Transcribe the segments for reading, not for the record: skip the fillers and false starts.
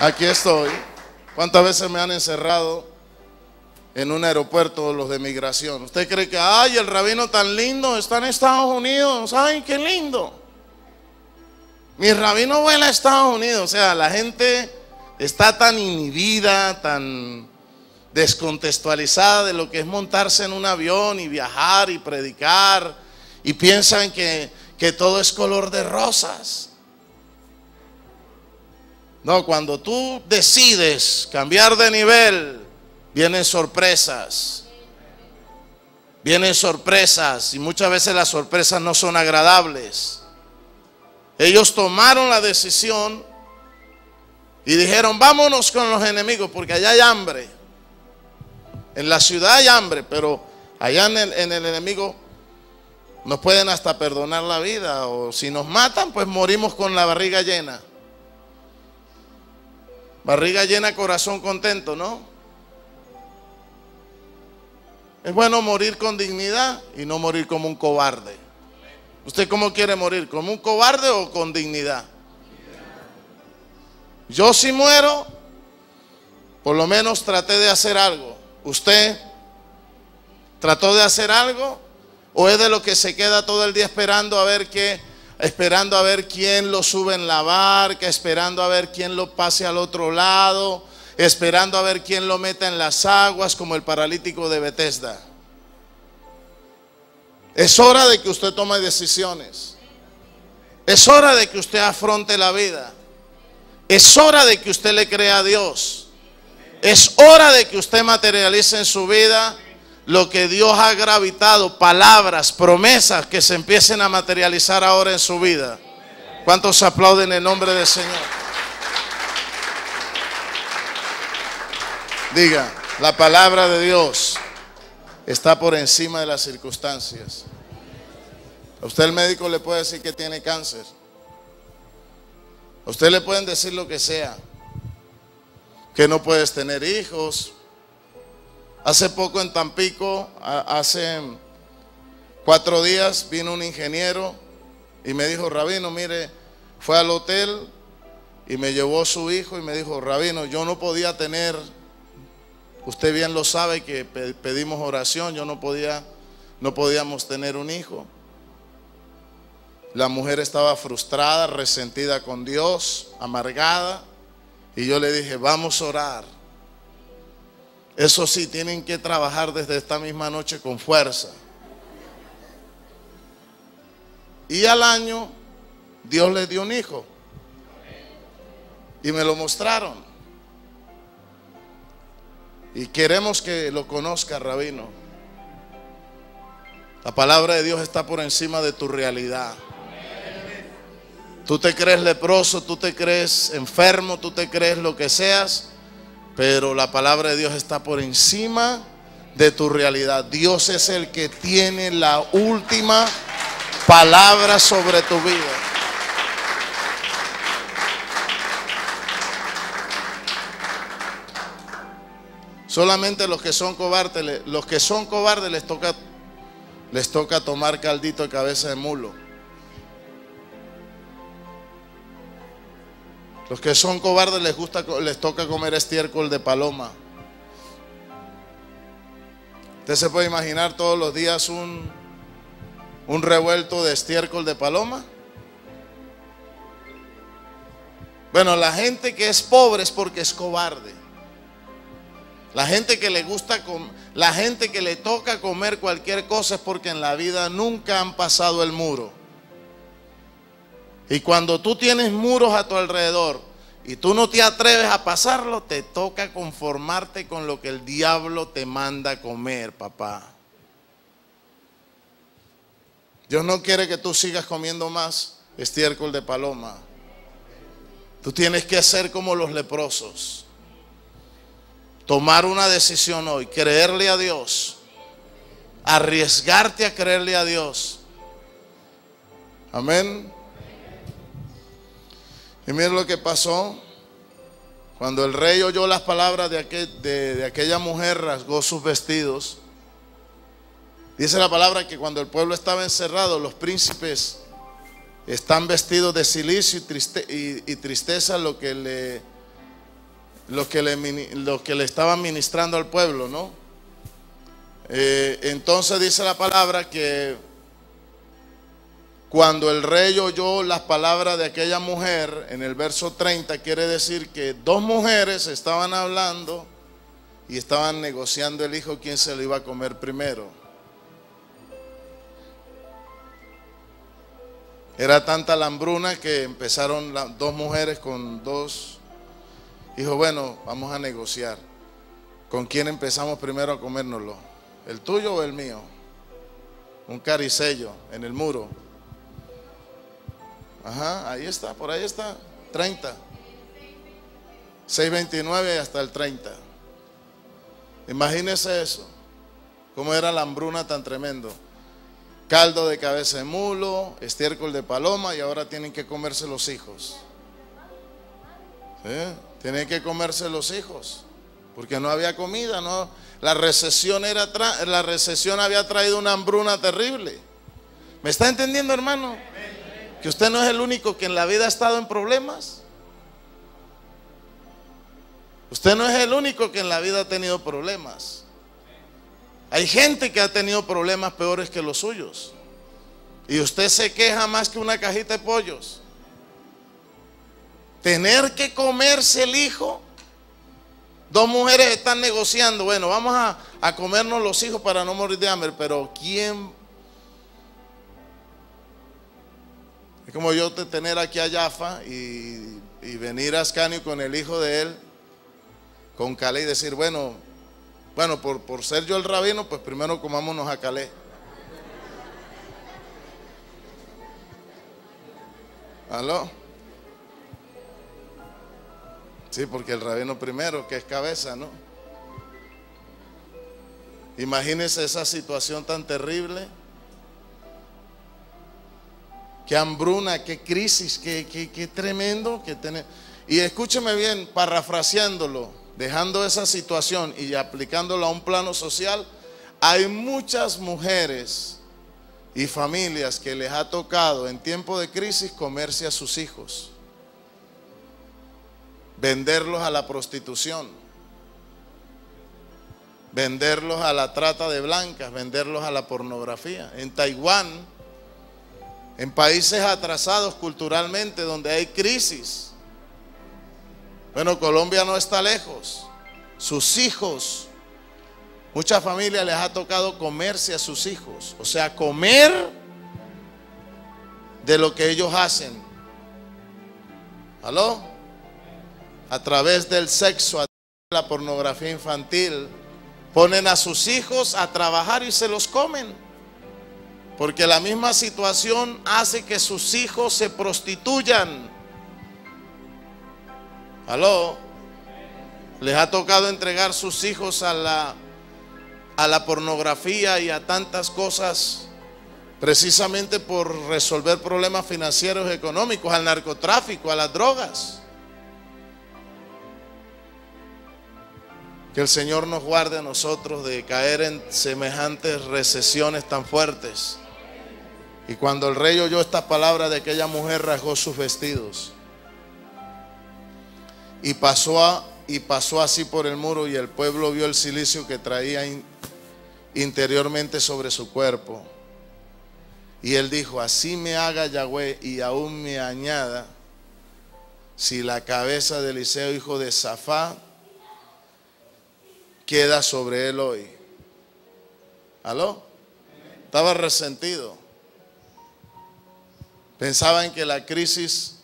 Aquí estoy. ¿Cuántas veces me han encerrado en un aeropuerto los de migración? ¿Usted cree que, ay, el rabino tan lindo está en Estados Unidos? Ay, qué lindo. Mi rabino vuela a Estados Unidos. O sea, la gente está tan inhibida, tan descontextualizada de lo que es montarse en un avión y viajar y predicar, y piensan que todo es color de rosas. No, cuando tú decides cambiar de nivel, vienen sorpresas. Vienen sorpresas, y muchas veces las sorpresas no son agradables. Ellos tomaron la decisión y dijeron, vámonos con los enemigos, porque allá hay hambre. En la ciudad hay hambre, pero allá en el enemigo nos pueden hasta perdonar la vida, o si nos matan, pues morimos con la barriga llena. Barriga llena, corazón contento, ¿no? Es bueno morir con dignidad y no morir como un cobarde. ¿Usted cómo quiere morir? ¿Como un cobarde o con dignidad? Yo si muero, por lo menos traté de hacer algo. ¿Usted trató de hacer algo? ¿O es de lo que se queda todo el día esperando a ver qué? Esperando a ver quién lo sube en la barca, esperando a ver quién lo pase al otro lado, esperando a ver quién lo meta en las aguas, como el paralítico de Betesda. Es hora de que usted tome decisiones. Es hora de que usted afronte la vida. Es hora de que usted le crea a Dios. Es hora de que usted materialice en su vida lo que Dios ha gravitado, palabras, promesas que se empiecen a materializar ahora en su vida. ¿Cuántos aplauden el nombre del Señor? Diga, la palabra de Dios está por encima de las circunstancias. A usted el médico le puede decir que tiene cáncer. A usted le pueden decir lo que sea, que no puedes tener hijos. Hace poco en Tampico, hace 4 días, vino un ingeniero y me dijo, rabino, mire, fue al hotel y me llevó su hijo y me dijo, rabino, yo no podía tener, usted bien lo sabe que pedimos oración, yo no podíamos tener un hijo. La mujer estaba frustrada, resentida con Dios, amargada, y yo le dije, vamos a orar. Eso sí, tienen que trabajar desde esta misma noche con fuerza. Y al año, Dios les dio un hijo. Y me lo mostraron. Y queremos que lo conozca, rabino. La palabra de Dios está por encima de tu realidad. Tú te crees leproso, tú te crees enfermo, tú te crees lo que seas, pero la palabra de Dios está por encima de tu realidad. Dios es el que tiene la última palabra sobre tu vida. Solamente los que son cobardes les toca tomar caldito de cabeza de mulo. Los que son cobardes les toca comer estiércol de paloma. Usted se puede imaginar todos los días un revuelto de estiércol de paloma. Bueno, la gente que es pobre es porque es cobarde. La gente que le toca comer cualquier cosa es porque en la vida nunca han pasado el muro. Y cuando tú tienes muros a tu alrededor y tú no te atreves a pasarlo, te toca conformarte con lo que el diablo te manda a comer, papá. Dios no quiere que tú sigas comiendo más estiércol de paloma. Tú tienes que ser como los leprosos. Tomar una decisión hoy, creerle a Dios. Arriesgarte a creerle a Dios. Amén. Y miren lo que pasó. Cuando el rey oyó las palabras de aquella mujer, rasgó sus vestidos. Dice la palabra que cuando el pueblo estaba encerrado, los príncipes están vestidos de cilicio y tristeza, lo que le lo que le estaba ministrando al pueblo, ¿no? Entonces dice la palabra que cuando el rey oyó las palabras de aquella mujer, en el verso 30, quiere decir que dos mujeres estaban hablando y estaban negociando el hijo, quién se lo iba a comer primero. Era tanta la hambruna que empezaron las dos mujeres con dos. Dijo, bueno, vamos a negociar. ¿Con quién empezamos primero a comérnoslo? ¿El tuyo o el mío? Un caricello en el muro. Ajá, ahí está, por ahí está. 30. 6:29 hasta el 30. Imagínense eso. Cómo era la hambruna tan tremendo. Caldo de cabeza de mulo, estiércol de paloma, y ahora tienen que comerse los hijos. ¿Sí? Tienen que comerse los hijos, porque no había comida, ¿no? La recesión había traído una hambruna terrible. ¿Me está entendiendo, hermano? Que usted no es el único que en la vida ha estado en problemas. Usted no es el único que en la vida ha tenido problemas. Hay gente que ha tenido problemas peores que los suyos, y usted se queja más que una cajita de pollos. Tener que comerse el hijo. Dos mujeres están negociando. Bueno, vamos a comernos los hijos para no morir de hambre. Pero ¿quién? Es como yo tener aquí a Yafa y venir a Ascanio con el hijo de él, con Calé, y decir, bueno, por ser yo el rabino, pues primero comámonos a Calé. ¿Aló? Sí, porque el rabino primero, que es cabeza, ¿no? Imagínense esa situación tan terrible. Qué hambruna, qué crisis, qué tremendo que tener. Y escúcheme bien, parafraseándolo, dejando esa situación y aplicándola a un plano social, hay muchas mujeres y familias que les ha tocado en tiempo de crisis comerse a sus hijos, venderlos a la prostitución, venderlos a la trata de blancas, venderlos a la pornografía. En Taiwán, en países atrasados culturalmente donde hay crisis, bueno, Colombia no está lejos. Sus hijos, muchas familias les ha tocado comerse a sus hijos. O sea, comer de lo que ellos hacen. ¿Aló? A través del sexo, a través de la pornografía infantil, ponen a sus hijos a trabajar y se los comen. Porque la misma situación hace que sus hijos se prostituyan. Aló, les ha tocado entregar sus hijos a la pornografía y a tantas cosas, precisamente por resolver problemas financieros y económicos, al narcotráfico, a las drogas. Que el Señor nos guarde a nosotros de caer en semejantes recesiones tan fuertes. Y cuando el rey oyó estas palabras de aquella mujer, rasgó sus vestidos. Y pasó así por el muro, y el pueblo vio el cilicio que traía interiormente sobre su cuerpo. Y él dijo, así me haga Yahweh y aún me añada, si la cabeza de Eliseo, hijo de Safá, queda sobre él hoy. ¿Aló? Estaba resentido. Pensaban que la crisis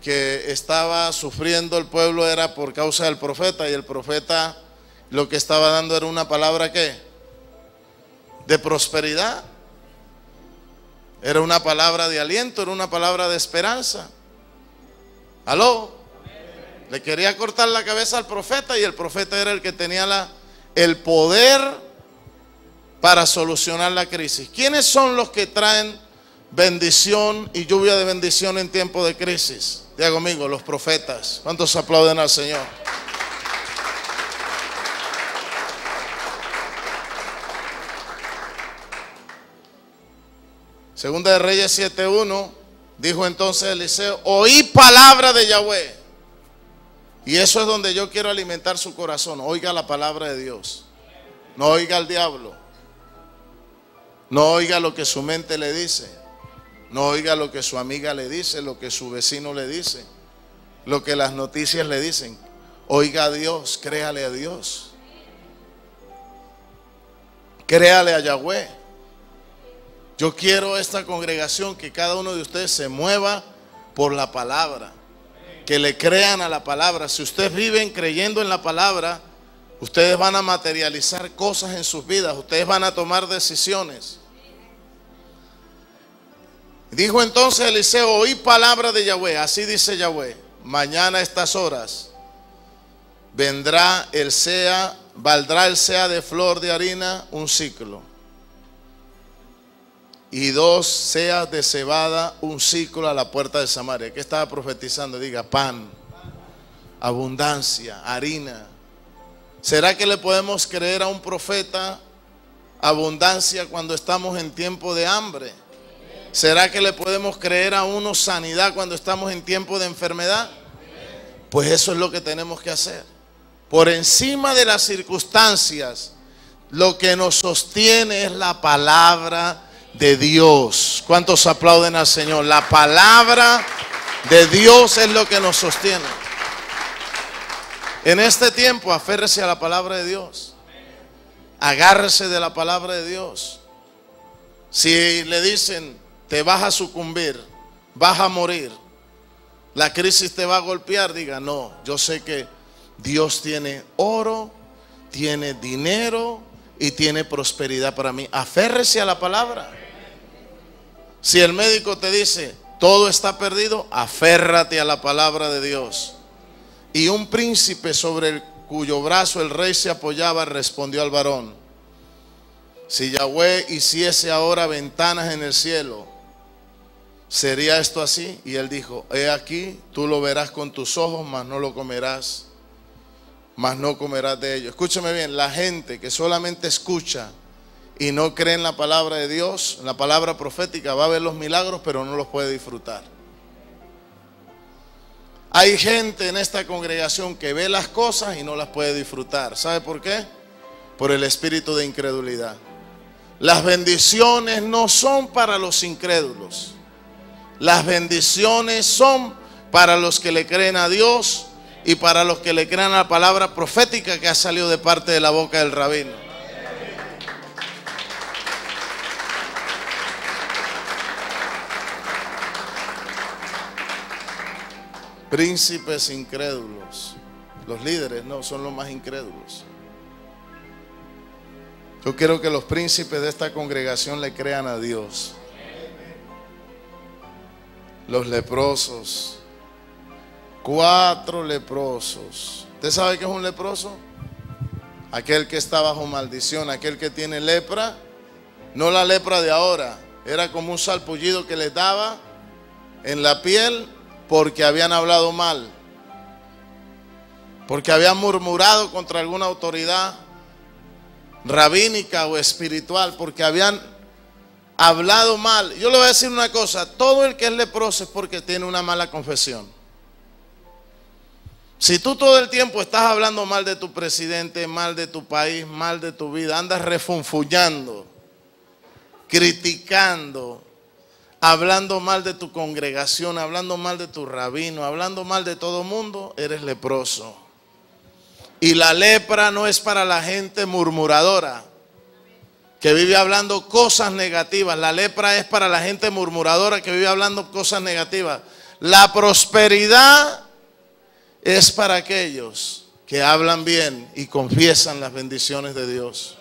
que estaba sufriendo el pueblo era por causa del profeta, y el profeta lo que estaba dando era una palabra ¿qué? De prosperidad, era una palabra de aliento, era una palabra de esperanza. ¿Aló? Le quería cortar la cabeza al profeta, y el profeta era el que tenía el poder para solucionar la crisis. ¿Quiénes son los que traen bendición y lluvia de bendición en tiempo de crisis? Diga conmigo, los profetas. ¿Cuántos aplauden al Señor? Segunda de Reyes 7:1 dijo entonces Eliseo, oí palabra de Yahweh Y eso es donde yo quiero alimentar su corazón. Oiga la palabra de Dios. No oiga al diablo. No oiga lo que su mente le dice. No oiga lo que su amiga le dice, lo que su vecino le dice, lo que las noticias le dicen. Oiga a Dios, créale a Dios. Créale a Yahweh. Yo quiero esta congregación que cada uno de ustedes se mueva por la palabra, que le crean a la palabra. Si ustedes viven creyendo en la palabra, ustedes van a materializar cosas en sus vidas, ustedes van a tomar decisiones. Dijo entonces Eliseo: oí palabra de Yahweh, así dice Yahweh, mañana a estas horas vendrá el sea, valdrá el sea de flor de harina un ciclo, y 2 seas de cebada un ciclo a la puerta de Samaria. ¿Qué estaba profetizando? Diga: pan, abundancia, harina. ¿Será que le podemos creer a un profeta abundancia cuando estamos en tiempo de hambre? ¿Será que le podemos creer a uno sanidad cuando estamos en tiempo de enfermedad? Pues eso es lo que tenemos que hacer. Por encima de las circunstancias, lo que nos sostiene es la palabra de Dios. ¿Cuántos aplauden al Señor? La palabra de Dios es lo que nos sostiene. En este tiempo, aférrese a la palabra de Dios. Agárrese de la palabra de Dios. Si le dicen: te vas a sucumbir, vas a morir, la crisis te va a golpear, diga: no, yo sé que Dios tiene oro, tiene dinero y tiene prosperidad para mí. Aférrese a la palabra. Si el médico te dice: todo está perdido, aférrate a la palabra de Dios. Y un príncipe sobre el cuyo brazo el rey se apoyaba respondió al varón: si Yahweh hiciese ahora ventanas en el cielo, ¿sería esto así? Y él dijo: he aquí, tú lo verás con tus ojos, mas no lo comerás, mas no comerás de ello. Escúchame bien, la gente que solamente escucha y no cree en la palabra de Dios, en la palabra profética, va a ver los milagros pero no los puede disfrutar. Hay gente en esta congregación que ve las cosas y no las puede disfrutar. ¿Sabe por qué? Por el espíritu de incredulidad. Las bendiciones no son para los incrédulos. Las bendiciones son para los que le creen a Dios y para los que le crean la palabra profética que ha salido de parte de la boca del rabino. Príncipes incrédulos. Los líderes no, son los más incrédulos. Yo quiero que los príncipes de esta congregación le crean a Dios. Los leprosos. 4 leprosos. ¿Usted sabe qué es un leproso? Aquel que está bajo maldición, aquel que tiene lepra. No la lepra de ahora, era como un salpullido que les daba en la piel porque habían hablado mal, porque habían murmurado contra alguna autoridad rabínica o espiritual, porque habían hablado mal. Yo le voy a decir una cosa: todo el que es leproso es porque tiene una mala confesión. Si tú todo el tiempo estás hablando mal de tu presidente, mal de tu país, mal de tu vida, andas refunfuñando, criticando, hablando mal de tu congregación, hablando mal de tu rabino, hablando mal de todo mundo, eres leproso. Y la lepra no es para la gente murmuradora que vive hablando cosas negativas. La lepra es para la gente murmuradora que vive hablando cosas negativas. La prosperidad es para aquellos que hablan bien y confiesan las bendiciones de Dios.